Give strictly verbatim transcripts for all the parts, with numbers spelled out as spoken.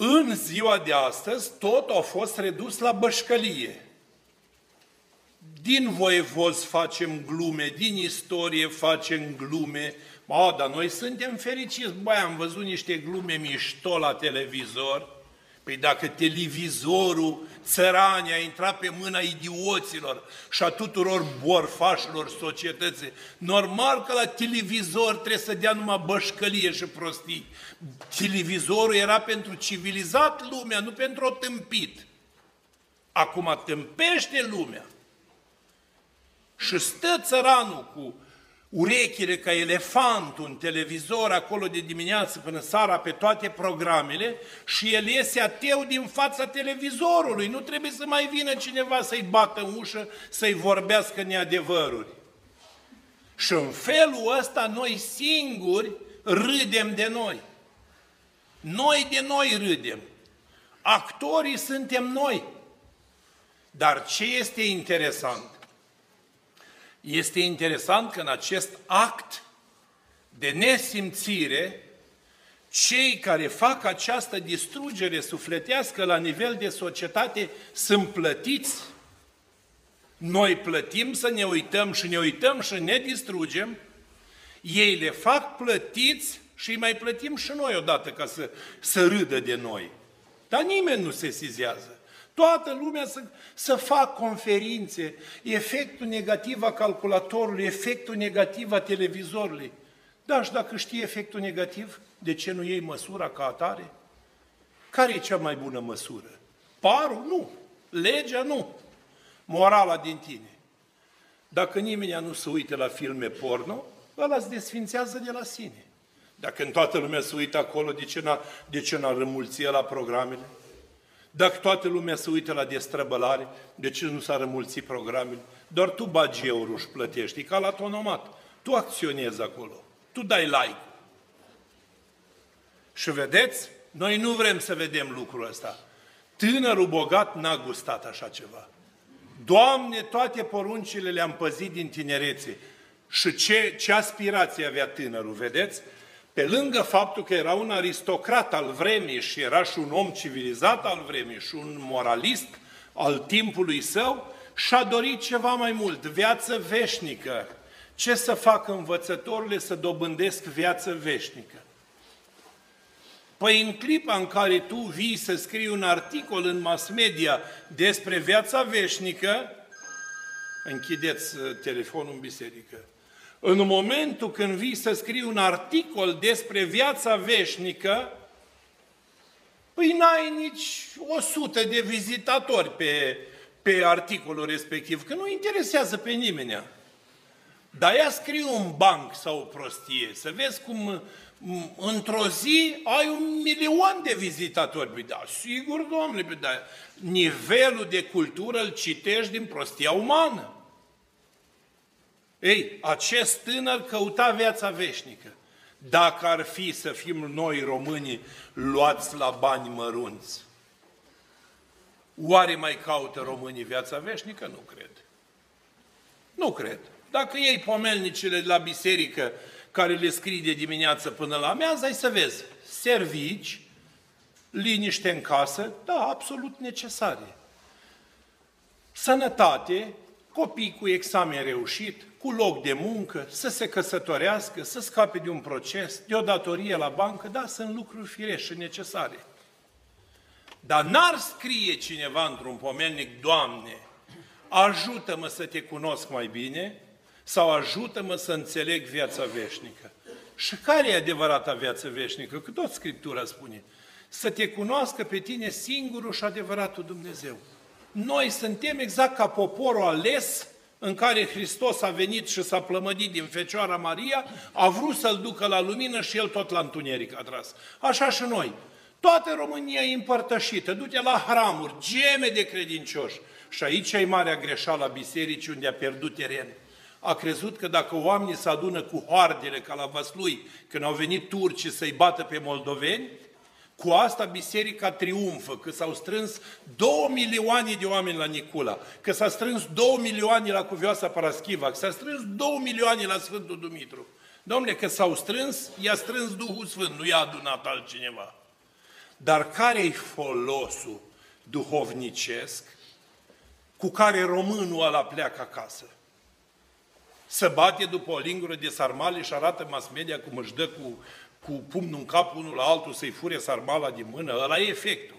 În ziua de astăzi, tot a fost redus la bășcălie. Din voievozi facem glume, din istorie facem glume. A, dar noi suntem fericiți. Băi, am văzut niște glume mișto la televizor. Păi dacă televizorul țăranii a intrat pe mâna idioților și a tuturor borfașilor societății, normal că la televizor trebuie să dea numai bășcălie și prostii. Televizorul era pentru civilizat lumea, nu pentru o tâmpit. Acum tâmpește lumea. Și stă țăranul cu urechile ca elefantul în televizor, acolo de dimineață până seara, pe toate programele, și el iese ateu din fața televizorului. Nu trebuie să mai vină cineva să-i bată în ușă, să-i vorbească neadevăruri. Și în felul ăsta noi singuri râdem de noi. Noi de noi râdem. Actorii suntem noi. Dar ce este interesant? Este interesant că în acest act de nesimțire, cei care fac această distrugere sufletească la nivel de societate sunt plătiți. Noi plătim să ne uităm și ne uităm și ne distrugem, ei le fac plătiți și îi mai plătim și noi odată ca să, să râdă de noi. Dar nimeni nu se sesizează. Toată lumea să, să fac conferințe, efectul negativ a calculatorului, efectul negativ a televizorului. Dar și dacă știi efectul negativ, de ce nu iei măsura ca atare? Care e cea mai bună măsură? Parul? Nu. Legea? Nu. Morala din tine. Dacă nimeni nu se uită la filme porno, ăla îți desfințează de la sine. Dacă în toată lumea se uită acolo, de ce n-ar rămulți la programele? Dacă toată lumea se uită la destrăbălare, de ce nu s-ar înmulți programele? Doar tu bagi euro și plătești, ca la tonomat. Tu acționezi acolo, tu dai like. Și vedeți? Noi nu vrem să vedem lucrul ăsta. Tânărul bogat n-a gustat așa ceva. Doamne, toate poruncile le-am păzit din tinerețe. Și ce, ce aspirație avea tânărul, vedeți? Pe lângă faptul că era un aristocrat al vremii și era și un om civilizat al vremii și un moralist al timpului său, și-a dorit ceva mai mult, viață veșnică. Ce să facă învățătorile să dobândesc viață veșnică? Păi în clipa în care tu vii să scrii un articol în mass media despre viața veșnică, închideți telefonul în biserică. În momentul când vii să scrii un articol despre viața veșnică, păi n-ai nici o sută de vizitatori pe, pe articolul respectiv, că nu interesează pe nimeni. Dar ia scrie un banc sau o prostie, să vezi cum într-o zi ai un milion de vizitatori. Păi da, sigur, domnule, păi da, nivelul de cultură îl citești din prostia umană. Ei, acest tânăr căuta viața veșnică. Dacă ar fi să fim noi românii luați la bani mărunți, oare mai caută românii viața veșnică? Nu cred. Nu cred. Dacă iei pomelnicile de la biserică care le scrii de dimineață până la amiază, ai să vezi servici, liniște în casă, da, absolut necesare. Sănătate, copii cu examen reușit, cu loc de muncă, să se căsătorească, să scape de un proces, de o datorie la bancă, da, sunt lucruri firești și necesare. Dar n-ar scrie cineva într-un pomelnic, Doamne, ajută-mă să te cunosc mai bine sau ajută-mă să înțeleg viața veșnică. Și care e adevărata viață veșnică? Că tot Scriptura spune, să te cunoască pe tine singurul și adevăratul Dumnezeu. Noi suntem exact ca poporul ales în care Hristos a venit și s-a plămădit din Fecioara Maria, a vrut să-L ducă la lumină și El tot la întuneric a tras. Așa și noi. Toată România e împărtășită, du-te la hramuri, geme de credincioși. Și aici e marea greșeală a bisericii unde a pierdut teren. A crezut că dacă oamenii se adună cu hoardele ca la Văslui, când au venit turcii să-i bată pe moldoveni, cu asta biserica triumfă, că s-au strâns două milioane de oameni la Nicula, că s-a strâns două milioane la Cuvioasa Paraschiva, că s-a strâns două milioane la Sfântul Dumitru. Dom'le, că s-au strâns, i-a strâns Duhul Sfânt, nu i-a adunat altcineva. Dar care-i folosul duhovnicesc cu care românul ăla pleacă acasă? Să bate după o lingură de sarmale și arată mass media cum își dă cu, cu pumnul în cap unul la altul să-i fure sarmala din mână, ăla e efectul.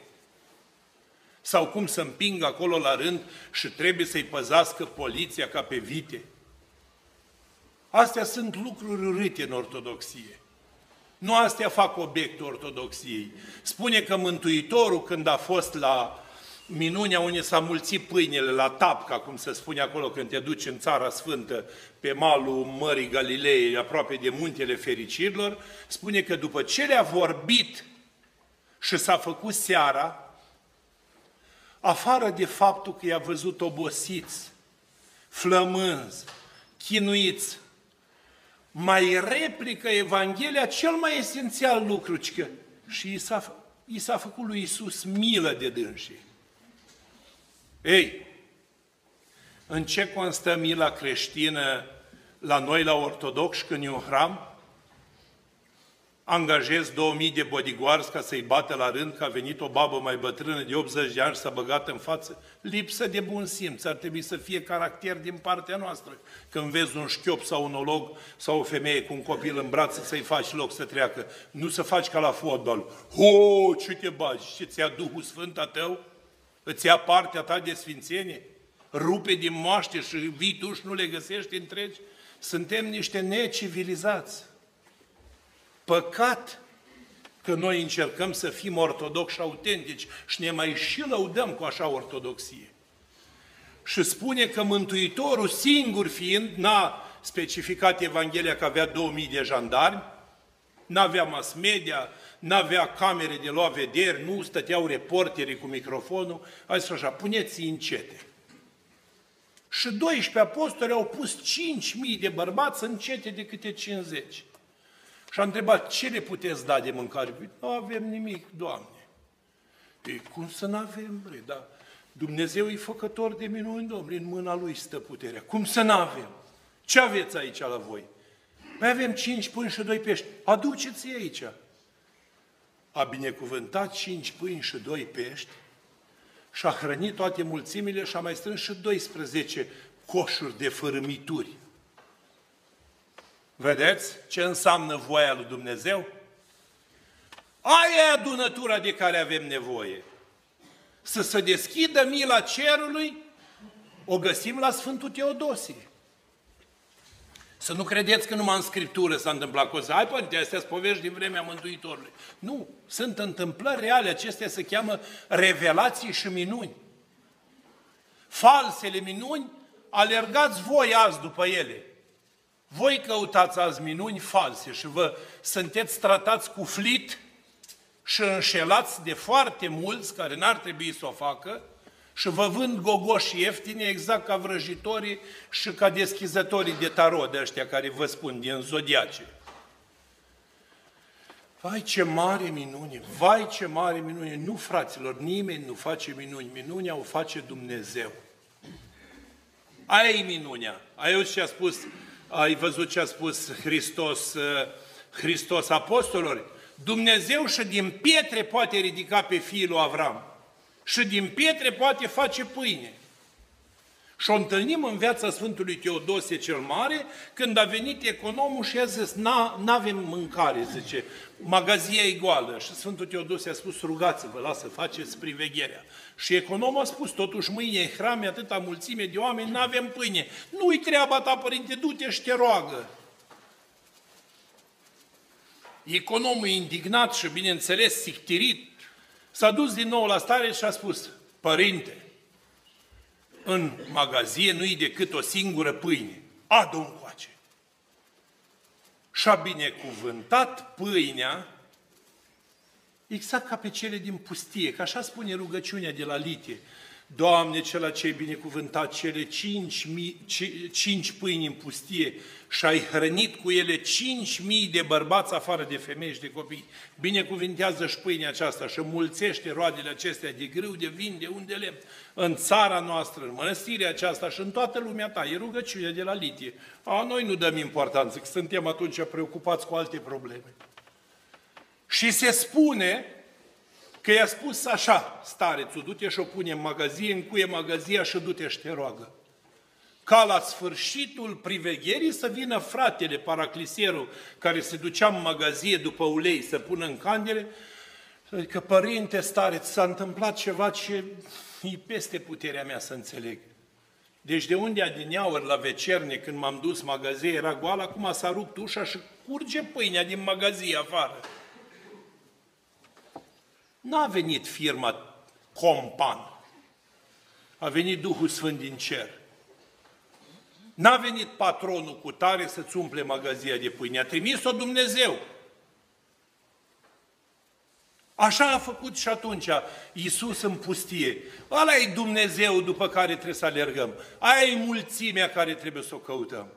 Sau cum să împingă acolo la rând și trebuie să-i păzească poliția ca pe vite. Astea sunt lucruri urâte în ortodoxie. Nu astea fac obiectul ortodoxiei. Spune că Mântuitorul, când a fost la minunea unde s-a mulțit pâinile la Tapca, cum se spune acolo când te duci în Țara Sfântă, pe malul Mării Galilei, aproape de Muntele Fericirilor, spune că după ce le-a vorbit și s-a făcut seara, afară de faptul că i-a văzut obosiți, flămânzi, chinuiți, mai replică Evanghelia cel mai esențial lucru, că și i s-a făcut lui Iisus milă de dânsii. Ei, în ce constă mila creștină la noi, la ortodoxi, când e un hram? Angajez două mii de bodyguards ca să-i bată la rând că a venit o babă mai bătrână de optzeci de ani și s-a băgat în față. Lipsă de bun simț. Ar trebui să fie caracter din partea noastră. Când vezi un șchiop sau un olog sau o femeie cu un copil în brațe, să-i faci loc să treacă. Nu să faci ca la fotbal. Ho, ce te bagi? Ce ți-a Duhul Sfânt a tău? Îți ia partea ta de sfințenie? Rupe din moaște și vii tu și nu le găsești întregi? Suntem niște necivilizați. Păcat că noi încercăm să fim ortodoxi autentici și ne mai și lăudăm cu așa ortodoxie. Și spune că Mântuitorul, singur fiind, n-a specificat Evanghelia că avea două mii de jandarmi, n-avea mass media, n-avea camere de luat vederi, nu stăteau reporterii cu microfonul, a zis așa, puneți-i încete. Și doisprezece apostoli au pus cinci mii de bărbați încete de câte cincizeci. Și a întrebat, ce le puteți da de mâncare? Nu avem nimic, Doamne. Ei, cum să nu avem, bre? Dar Dumnezeu e făcător de minuni, Doamne, în mâna Lui stă puterea. Cum să nu avem? Ce aveți aici la voi? Mai avem cinci pâini și doi pești. Aduceți-i aici. A binecuvântat cinci pâini și doi pești și a hrănit toate mulțimile și a mai strâns și doisprezece coșuri de fărâmituri. Vedeți ce înseamnă voia lui Dumnezeu? Aia e adunătura de care avem nevoie. Să se deschidă mila cerului, o găsim la Sfântul Teodosie. Să nu credeți că numai în Scriptură s-a întâmplat cose. Hai, părinte, astea-s povești din vremea Mântuitorului. Nu, sunt întâmplări reale. Acestea se cheamă revelații și minuni. Falsele minuni, alergați voi azi după ele. Voi căutați azi minuni false și vă sunteți tratați cu flit și înșelați de foarte mulți care n-ar trebui să o facă și vă vând gogoși ieftine exact ca vrăjitorii și ca deschizătorii de tarot de ăștia care vă spun din zodiace. Vai ce mare minune! Vai ce mare minune! Nu, fraților, nimeni nu face minuni. Minunea o face Dumnezeu. Aia e minunea. Aia e ce a spus... Ai văzut ce a spus Hristos, Hristos apostolilor? Dumnezeu și din pietre poate ridica pe fiul lui Avram. Și din pietre poate face pâine. Și o întâlnim în viața Sfântului Teodosie cel Mare, când a venit economul și a zis, n-avem mâncare, zice, magazia e goală. Și Sfântul Teodosie a spus, rugați-vă, lasă, faceți privegherea. Și economul a spus, totuși mâine în hrame atâta mulțime de oameni, n-avem pâine. Nu-i treaba ta, părinte, du-te și te roagă. Economul indignat și, bineînțeles, sictirit, s-a dus din nou la stare și a spus, părinte, în magazie nu-i decât o singură pâine. Adu-o încoace. Și-a binecuvântat pâinea exact ca pe cele din pustie, că așa spune rugăciunea de la Litie. Doamne, Cela ce-ai binecuvântat cele cinci, mii, cinci pâini în pustie și ai hrănit cu ele cinci mii de bărbați afară de femei și de copii. Binecuvintează-și pâinea aceasta și mulțește roadele acestea de grâu, de vin, de unde lemn, în țara noastră, în mănăstirea aceasta și în toată lumea ta. E rugăciunea de la Litie. A, noi nu dăm importanță, că suntem atunci preocupați cu alte probleme. Și se spune Că i-a spus așa, starețul, du-te și o pune în magazie, încuie magazia și du-te și te roagă. Ca la sfârșitul privegherii să vină fratele, paraclisierul, care se ducea în magazie după ulei să pună în candele, că părinte stareț, s-a întâmplat ceva ce e peste puterea mea să înțeleg. Deci de unde adineauri la vecerne, când m-am dus, magazia era goală, acum s-a rupt ușa și curge pâinea din magazie afară. N-a venit firma Compan. A venit Duhul Sfânt din cer. N-a venit patronul cu tare să-ți umple magazia de pâine. A trimis-o Dumnezeu. Așa a făcut și atunci Iisus în pustie. Ăla e Dumnezeu după care trebuie să alergăm. Aia e mulțimea care trebuie să o căutăm.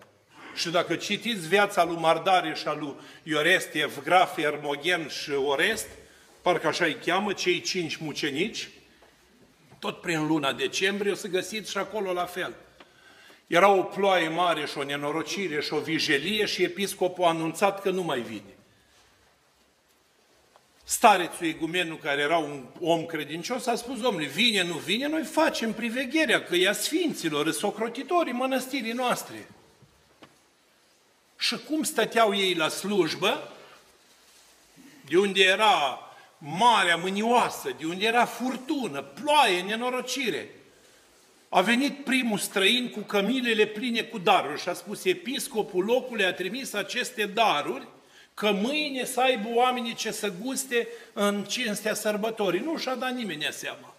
Și dacă citiți viața lui Mardare și a lui Ioreste, Evgraf, Ermogen și Orest, parcă așa îi cheamă, cei cinci mucenici, tot prin luna decembrie o să găsiți și acolo la fel. Era o ploaie mare și o nenorocire și o vijelie și episcopul a anunțat că nu mai vine. Starețul egumenul, care era un om credincios, a spus, domnule, vine, nu vine, noi facem privegherea, că e a sfinților, e socrotitorii mănăstirii noastre. Și cum stăteau ei la slujbă, de unde era marea mânioasă, de unde era furtună, ploaie, nenorocire, a venit primul străin cu cămilele pline cu daruri și a spus, episcopul locului a trimis aceste daruri că mâine să aibă oamenii ce să guste în cinstea sărbătorii. Nu și-a dat nimeni seama.